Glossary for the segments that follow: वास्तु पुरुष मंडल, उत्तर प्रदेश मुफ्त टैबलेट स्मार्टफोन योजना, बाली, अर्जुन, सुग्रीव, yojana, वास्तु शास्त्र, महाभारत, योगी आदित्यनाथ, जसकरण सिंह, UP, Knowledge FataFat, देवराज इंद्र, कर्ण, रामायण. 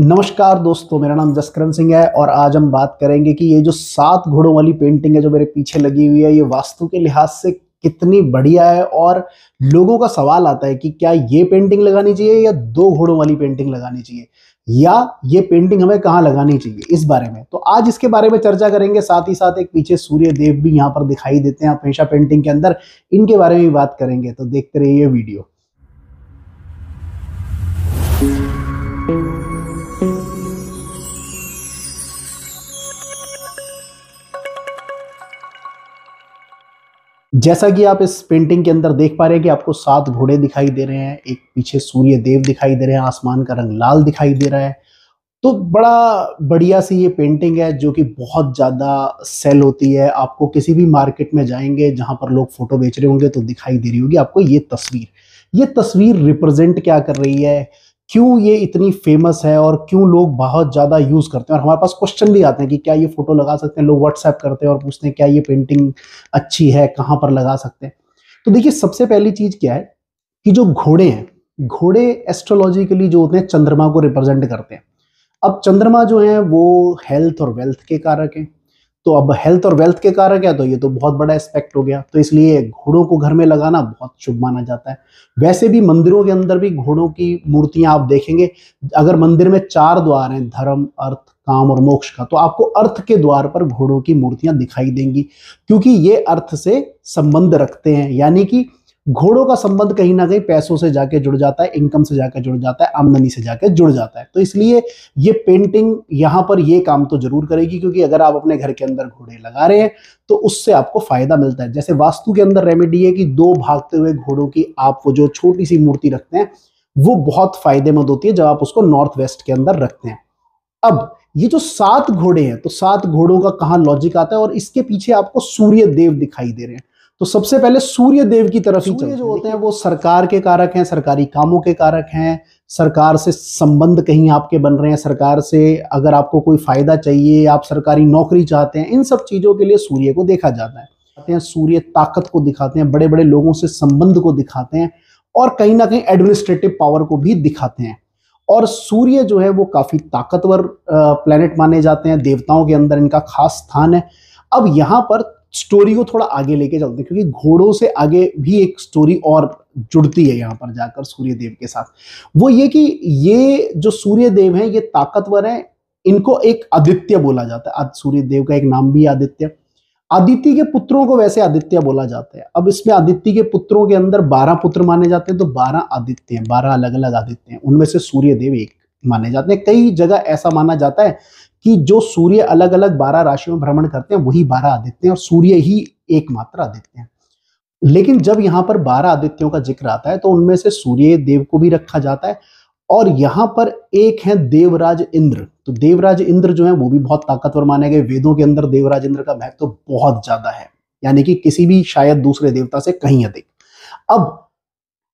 नमस्कार दोस्तों, मेरा नाम जसकरण सिंह है और आज हम बात करेंगे कि ये जो 7 घोड़ों वाली पेंटिंग है जो मेरे पीछे लगी हुई है, ये वास्तु के लिहाज से कितनी बढ़िया है। और लोगों का सवाल आता है कि क्या ये पेंटिंग लगानी चाहिए या 2 घोड़ों वाली पेंटिंग लगानी चाहिए या ये पेंटिंग हमें कहाँ लगानी चाहिए, इस बारे में तो आज इसके बारे में चर्चा करेंगे। साथ ही साथ एक पीछे सूर्य देव भी यहाँ पर दिखाई देते हैं हमेशा पेंटिंग के अंदर, इनके बारे में भी बात करेंगे, तो देखते रहिए ये वीडियो। जैसा कि आप इस पेंटिंग के अंदर देख पा रहे हैं कि आपको 7 घोड़े दिखाई दे रहे हैं, एक पीछे सूर्य देव दिखाई दे रहे हैं, आसमान का रंग लाल दिखाई दे रहा है। तो बड़ा बढ़िया सी ये पेंटिंग है जो कि बहुत ज़्यादा सेल होती है। आपको किसी भी मार्केट में जाएंगे जहाँ पर लोग फोटो बेच रहे होंगे तो दिखाई दे रही होगी आपको ये तस्वीर रिप्रेजेंट क्या कर रही है, क्यों ये इतनी फेमस है और क्यों लोग बहुत ज़्यादा यूज़ करते हैं। और हमारे पास क्वेश्चन भी आते हैं कि क्या ये फ़ोटो लगा सकते हैं, लोग व्हाट्सएप करते हैं और पूछते हैं क्या ये पेंटिंग अच्छी है, कहाँ पर लगा सकते हैं। तो देखिए, सबसे पहली चीज़ क्या है कि जो घोड़े हैं, घोड़े एस्ट्रोलॉजिकली जो होते हैं चंद्रमा को रिप्रेजेंट करते हैं। अब चंद्रमा जो है वो हेल्थ और वेल्थ के कारक हैं, तो अब हेल्थ और वेल्थ के कारक है तो ये तो बहुत बड़ा एस्पेक्ट हो गया, तो इसलिए घोड़ों को घर में लगाना बहुत शुभ माना जाता है। वैसे भी मंदिरों के अंदर भी घोड़ों की मूर्तियां आप देखेंगे, अगर मंदिर में 4 द्वार हैं, धर्म, अर्थ, काम और मोक्ष का, तो आपको अर्थ के द्वार पर घोड़ों की मूर्तियां दिखाई देंगी क्योंकि ये अर्थ से संबंध रखते हैं। यानी कि घोड़ों का संबंध कहीं ना कहीं पैसों से जाके जुड़ जाता है, इनकम से जाके जुड़ जाता है, आमदनी से जाके जुड़ जाता है। तो इसलिए ये पेंटिंग यहाँ पर ये काम तो जरूर करेगी क्योंकि अगर आप अपने घर के अंदर घोड़े लगा रहे हैं तो उससे आपको फायदा मिलता है। जैसे वास्तु के अंदर रेमेडी है कि 2 भागते हुए घोड़ों की आप वो जो छोटी सी मूर्ति रखते हैं वो बहुत फायदेमंद होती है जब आप उसको नॉर्थ वेस्ट के अंदर रखते हैं। अब ये जो 7 घोड़े हैं, तो 7 घोड़ों का कहाँ लॉजिक आता है और इसके पीछे आपको सूर्य देव दिखाई दे रहे हैं, तो सबसे पहले सूर्य देव की तरफ ही चलते हैं। जो होते हैं वो सरकार के कारक हैं, सरकारी कामों के कारक हैं, सरकार से संबंध कहीं आपके बन रहे हैं, सरकार से अगर आपको कोई फायदा चाहिए, आप सरकारी नौकरी चाहते हैं, इन सब चीज़ों के लिए सूर्य को देखा जाता है। सूर्य ताकत को दिखाते हैं, बड़े बड़े लोगों से संबंध को दिखाते हैं और कहीं ना कहीं एडमिनिस्ट्रेटिव पावर को भी दिखाते हैं। और सूर्य जो है वो काफ़ी ताकतवर प्लैनेट माने जाते हैं, देवताओं के अंदर इनका खास स्थान है। अब यहाँ पर स्टोरी को थोड़ा आगे लेके चलते हैं क्योंकि घोड़ों से आगे भी एक स्टोरी और जुड़ती है यहाँ पर जाकर सूर्य देव के साथ। वो ये कि ये जो सूर्य देव हैं ये ताकतवर हैं, इनको एक आदित्य बोला जाता है। आज सूर्य देव का एक नाम भी आदित्य, आदित्य के पुत्रों को वैसे आदित्य बोला जाता है। अब इसमें आदित्य के पुत्रों के अंदर 12 पुत्र माने जाते हैं, तो 12 आदित्य हैं, 12 अलग अलग आदित्य हैं, उनमें से सूर्य देव एक माने जाते हैं। कई जगह ऐसा माना जाता है कि जो सूर्य अलग अलग 12 राशियों में भ्रमण करते हैं वही 12 आदित्य हैं और सूर्य ही एकमात्र आदित्य हैं। लेकिन जब यहाँ पर 12 आदित्यों का जिक्र आता है तो उनमें से सूर्य देव को भी रखा जाता है और यहाँ पर एक है देवराज इंद्र। तो देवराज इंद्र जो है वो भी बहुत ताकतवर माने गए, वेदों के अंदर देवराज इंद्र का महत्व तो बहुत ज्यादा है, यानी कि किसी भी शायद दूसरे देवता से कहीं अधिक। अब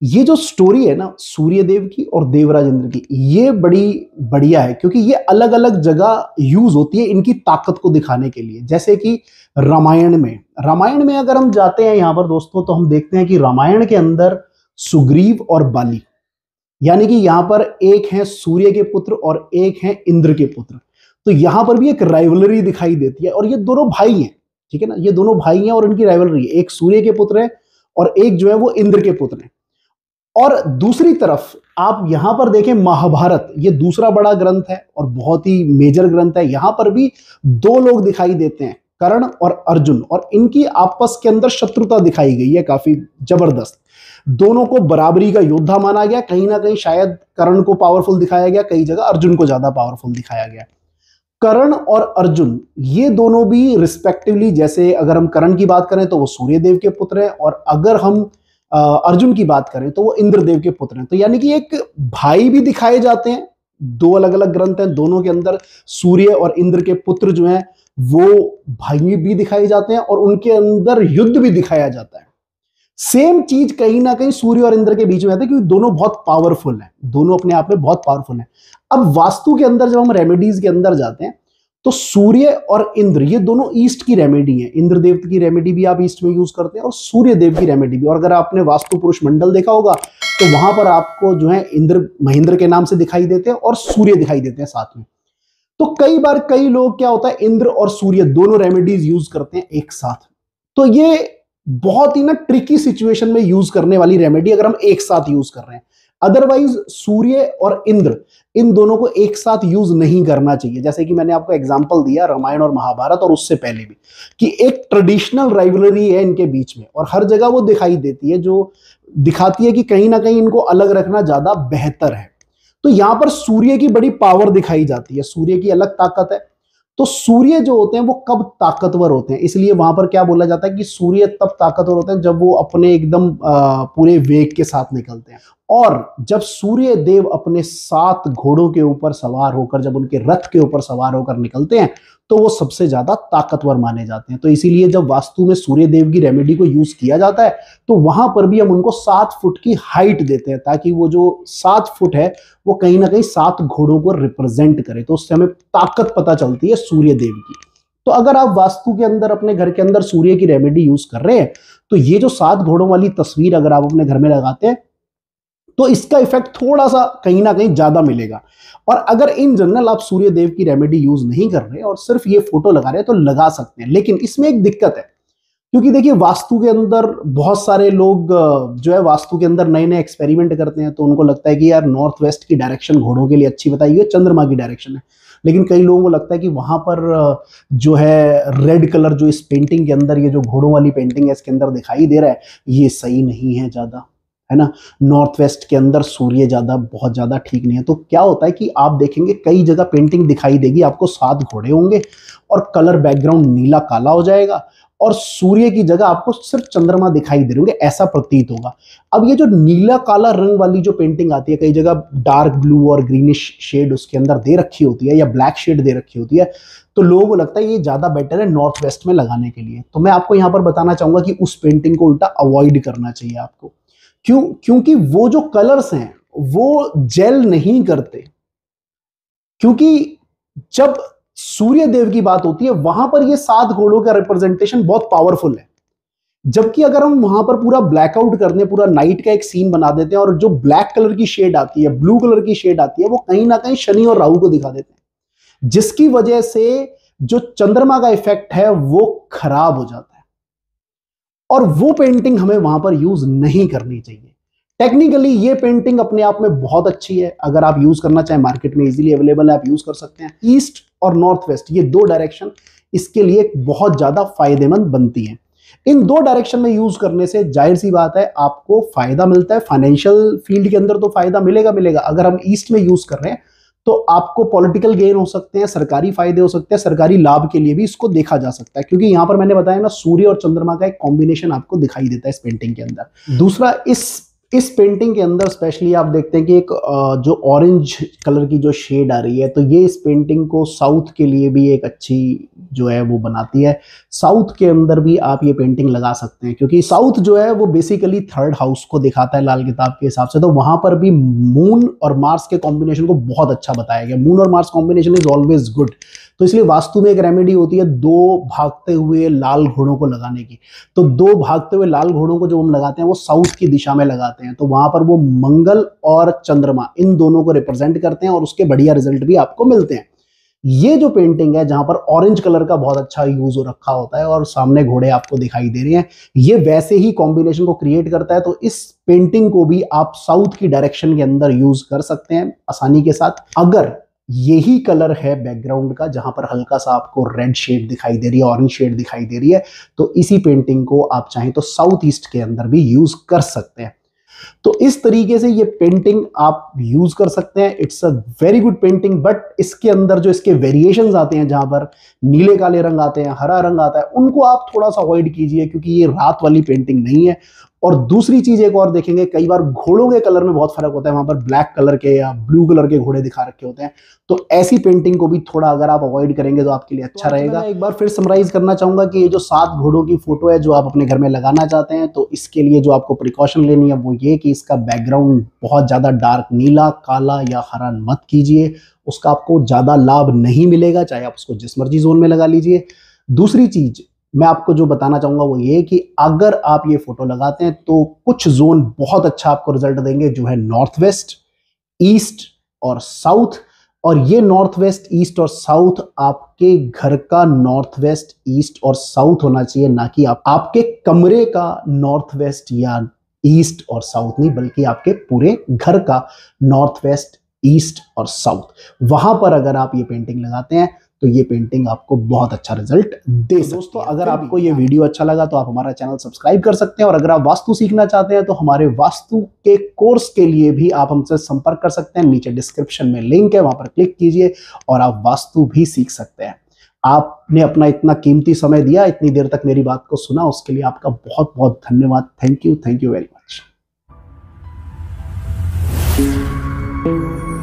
ये जो स्टोरी है ना सूर्य देव की और देवराज इंद्र की, ये बड़ी बढ़िया है क्योंकि ये अलग अलग जगह यूज होती है इनकी ताकत को दिखाने के लिए। जैसे कि रामायण में अगर हम जाते हैं यहाँ पर दोस्तों, तो हम देखते हैं कि रामायण के अंदर सुग्रीव और बाली, यानी कि यहाँ पर एक है सूर्य के पुत्र और एक है इंद्र के पुत्र, तो यहाँ पर भी एक राइवलरी दिखाई देती है। और ये दोनों भाई हैं, ठीक है ना, ये दोनों भाई हैं और इनकी राइवलरी है, एक सूर्य के पुत्र है और एक जो है वो इंद्र के पुत्र है। और दूसरी तरफ आप यहाँ पर देखें महाभारत, ये दूसरा बड़ा ग्रंथ है और बहुत ही मेजर ग्रंथ है, यहाँ पर भी 2 लोग दिखाई देते हैं, कर्ण और अर्जुन, और इनकी आपस के अंदर शत्रुता दिखाई गई है काफी जबरदस्त। दोनों को बराबरी का योद्धा माना गया, कहीं ना कहीं शायद कर्ण को पावरफुल दिखाया गया, कई जगह अर्जुन को ज्यादा पावरफुल दिखाया गया। कर्ण और अर्जुन ये दोनों भी रिस्पेक्टिवली, जैसे अगर हम कर्ण की बात करें तो वो सूर्यदेव के पुत्र हैं और अगर हम अर्जुन की बात करें तो वो इंद्रदेव के पुत्र हैं। तो यानी कि एक भाई भी दिखाए जाते हैं, 2 अलग अलग ग्रंथ हैं, दोनों के अंदर सूर्य और इंद्र के पुत्र जो हैं वो भाई भी दिखाए जाते हैं और उनके अंदर युद्ध भी दिखाया जाता है। सेम चीज कहीं ना कहीं सूर्य और इंद्र के बीच में आती है क्योंकि दोनों बहुत पावरफुल हैं, दोनों अपने आप में बहुत पावरफुल हैं। अब वास्तु के अंदर जब हम रेमेडीज के अंदर जाते हैं तो सूर्य और इंद्र ये दोनों ईस्ट की रेमेडी है। इंद्र देवता की रेमेडी भी आप ईस्ट में यूज करते हैं और सूर्य देव की रेमेडी भी। और अगर आपने वास्तु पुरुष मंडल देखा होगा तो वहां पर आपको जो है इंद्र महेंद्र के नाम से दिखाई देते हैं और सूर्य दिखाई देते हैं साथ में। तो कई बार कई लोग क्या होता है इंद्र और सूर्य दोनों रेमेडीज यूज करते हैं एक साथ। तो ये बहुत ही ना ट्रिकी सिचुएशन में यूज करने वाली रेमेडी अगर हम एक साथ यूज कर रहे हैं। अदरवाइज सूर्य और इंद्र इन दोनों को एक साथ यूज नहीं करना चाहिए। जैसे कि मैंने आपको एग्जांपल दिया रामायण और महाभारत और उससे पहले भी कि एक ट्रेडिशनल राइवलरी है इनके बीच में और हर जगह वो दिखाई देती है, जो दिखाती है कि कहीं ना कहीं इनको अलग रखना ज्यादा बेहतर है। तो यहां पर सूर्य की बड़ी पावर दिखाई जाती है, सूर्य की अलग ताकत है। तो सूर्य जो होते हैं वो कब ताकतवर होते हैं, इसलिए वहां पर क्या बोला जाता है कि सूर्य तब ताकतवर होते हैं जब वो अपने एकदम पूरे वेग के साथ निकलते हैं। और जब सूर्य देव अपने 7 घोड़ों के ऊपर सवार होकर, जब उनके रथ के ऊपर सवार होकर निकलते हैं तो वो सबसे ज्यादा ताकतवर माने जाते हैं। तो इसीलिए जब वास्तु में सूर्य देव की रेमेडी को यूज किया जाता है तो वहां पर भी हम उनको 7 फुट की हाइट देते हैं ताकि वो जो 7 फुट है वो कहीं ना कहीं 7 घोड़ों को रिप्रेजेंट करे। तो उससे हमें ताकत पता चलती है सूर्य देव की। तो अगर आप वास्तु के अंदर अपने घर के अंदर सूर्य की रेमेडी यूज कर रहे हैं तो ये जो 7 घोड़ों वाली तस्वीर अगर आप अपने घर में लगाते हैं तो इसका इफेक्ट थोड़ा सा कहीं ना कहीं ज्यादा मिलेगा। और अगर इन जनरल आप सूर्य देव की रेमेडी यूज नहीं कर रहे और सिर्फ ये फोटो लगा रहे हैं तो लगा सकते हैं, लेकिन इसमें एक दिक्कत है क्योंकि देखिए वास्तु के अंदर बहुत सारे लोग जो है वास्तु के अंदर नए नए एक्सपेरिमेंट करते हैं। तो उनको लगता है कि यार नॉर्थ वेस्ट की डायरेक्शन घोड़ों के लिए अच्छी बताई है, चंद्रमा की डायरेक्शन है, लेकिन कई लोगों को लगता है कि वहां पर जो है रेड कलर जो इस पेंटिंग के अंदर ये जो घोड़ों वाली पेंटिंग है इसके अंदर दिखाई दे रहा है ये सही नहीं है ज्यादा, है ना। नॉर्थ वेस्ट के अंदर सूर्य ज्यादा बहुत ज्यादा ठीक नहीं है। तो क्या होता है कि आप देखेंगे कई जगह पेंटिंग दिखाई देगी आपको 7 घोड़े होंगे और कलर बैकग्राउंड नीला काला हो जाएगा और सूर्य की जगह आपको सिर्फ चंद्रमा दिखाई दे रहेंगे, ऐसा प्रतीत होगा। अब ये जो नीला काला रंग वाली जो पेंटिंग आती है कई जगह डार्क ब्लू और ग्रीनिश शेड उसके अंदर दे रखी होती है या ब्लैक शेड दे रखी होती है तो लोगों को लगता है ये ज्यादा बेटर है नॉर्थ वेस्ट में लगाने के लिए। तो मैं आपको यहाँ पर बताना चाहूंगा कि उस पेंटिंग को उल्टा अवॉइड करना चाहिए आपको। क्यों? क्योंकि वो जो कलर्स हैं वो जेल नहीं करते। क्योंकि जब सूर्य देव की बात होती है वहां पर ये 7 घोड़ों का रिप्रेजेंटेशन बहुत पावरफुल है, जबकि अगर हम वहां पर पूरा ब्लैकआउट कर दें, पूरा नाइट का एक सीन बना देते हैं और जो ब्लैक कलर की शेड आती है, ब्लू कलर की शेड आती है, वो कहीं ना कहीं शनि और राहु को दिखा देते हैं, जिसकी वजह से जो चंद्रमा का इफेक्ट है वो खराब हो जाता है और वो पेंटिंग हमें वहां पर यूज नहीं करनी चाहिए। टेक्निकली ये पेंटिंग अपने आप में बहुत अच्छी है, अगर आप यूज करना चाहें मार्केट में इजीली अवेलेबल है, आप यूज कर सकते हैं। ईस्ट और नॉर्थ वेस्ट ये 2 डायरेक्शन इसके लिए बहुत ज्यादा फायदेमंद बनती है। इन 2 डायरेक्शन में यूज करने से जाहिर सी बात है आपको फायदा मिलता है। फाइनेंशियल फील्ड के अंदर तो फायदा मिलेगा मिलेगा। अगर हम ईस्ट में यूज कर रहे हैं तो आपको पॉलिटिकल गेन हो सकते हैं, सरकारी फायदे हो सकते हैं, सरकारी लाभ के लिए भी इसको देखा जा सकता है क्योंकि यहां पर मैंने बताया ना सूर्य और चंद्रमा का एक कॉम्बिनेशन आपको दिखाई देता है इस पेंटिंग के अंदर। दूसरा, इस पेंटिंग के अंदर स्पेशली आप देखते हैं कि एक जो ऑरेंज कलर की जो शेड आ रही है तो ये इस पेंटिंग को साउथ के लिए भी एक अच्छी जो है वो बनाती है। साउथ के अंदर भी आप ये पेंटिंग लगा सकते हैं क्योंकि साउथ जो है वो बेसिकली 3rd हाउस को दिखाता है लाल किताब के हिसाब से। तो वहां पर भी मून और मार्स के कॉम्बिनेशन को बहुत अच्छा बताया गया। मून और Mars combination is always good. तो इसलिए वास्तु में एक रेमेडी होती है 2 भागते हुए लाल घोड़ों को लगाने की। तो 2 भागते हुए लाल घोड़ों को जो हम लगाते हैं वो साउथ की दिशा में लगाते हैं। तो वहां पर वो मंगल और चंद्रमा इन दोनों को रिप्रेजेंट करते हैं और उसके बढ़िया रिजल्ट भी आपको मिलते हैं। ये जो पेंटिंग है जहां पर ऑरेंज कलर का बहुत अच्छा यूज हो रखा होता है और सामने घोड़े आपको दिखाई दे रहे हैं, ये वैसे ही कॉम्बिनेशन को क्रिएट करता है। तो इस पेंटिंग को भी आप साउथ की डायरेक्शन के अंदर यूज कर सकते हैं आसानी के साथ। अगर यही कलर है बैकग्राउंड का जहां पर हल्का सा आपको रेड शेड दिखाई दे रही है, ऑरेंज शेड दिखाई दे रही है, तो इसी पेंटिंग को आप चाहें तो साउथ ईस्ट के अंदर भी यूज कर सकते हैं। तो इस तरीके से ये पेंटिंग आप यूज कर सकते हैं। It's a very good painting, but इसके अंदर जो इसके वेरिएशंस आते हैं जहां पर नीले काले रंग आते हैं, हरा रंग आता है, उनको आप थोड़ा सा अवॉइड कीजिए क्योंकि ये रात वाली पेंटिंग नहीं है और दूसरी चीज एक और देखेंगे, कई बार घोड़ों के कलर में बहुत फर्क होता है, वहां पर ब्लैक कलर के या ब्लू कलर के घोड़े दिखा रखे होते हैं, तो ऐसी पेंटिंग को भी थोड़ा अगर आप अवॉइड करेंगे तो आपके लिए अच्छा रहेगा। एक बार फिर समराइज करना चाहूंगा कि ये जो 7 घोड़ों की फोटो है जो आप अपने घर में लगाना चाहते हैं, तो इसके लिए जो आपको प्रिकॉशन लेनी है वो ये कि इसका बैकग्राउंड बहुत ज्यादा डार्क नीला, काला या हरा मत कीजिए, उसका आपको ज्यादा लाभ नहीं मिलेगा, चाहे आप उसको जिस मर्जी जोन में लगा लीजिए। दूसरी चीज मैं आपको जो बताना चाहूंगा वो ये कि अगर आप ये फोटो लगाते हैं तो कुछ जोन बहुत अच्छा आपको रिजल्ट देंगे, जो है नॉर्थ वेस्ट, ईस्ट और साउथ। और ये नॉर्थ वेस्ट, ईस्ट और साउथ आपके घर का नॉर्थ वेस्ट, ईस्ट और साउथ होना चाहिए, ना कि आपके कमरे का नॉर्थ वेस्ट या ईस्ट और साउथ नहीं, बल्कि आपके पूरे घर का नॉर्थ वेस्ट, ईस्ट और साउथ। वहां पर अगर आप ये पेंटिंग लगाते हैं तो ये पेंटिंग आपको बहुत अच्छा रिजल्ट दे। दोस्तों अगर आपको ये वीडियो अच्छा लगा तो आप हमारा चैनल सब्सक्राइब कर सकते हैं, और अगर आप वास्तु सीखना चाहते हैं तो हमारे वास्तु के कोर्स के लिए भी आप हमसे संपर्क कर सकते हैं। नीचे डिस्क्रिप्शन में लिंक है, वहां पर क्लिक कीजिए और आप वास्तु भी सीख सकते हैं। आपने अपना इतना कीमती समय दिया, इतनी देर तक मेरी बात को सुना, उसके लिए आपका बहुत बहुत धन्यवाद। Thank you, thank you very much.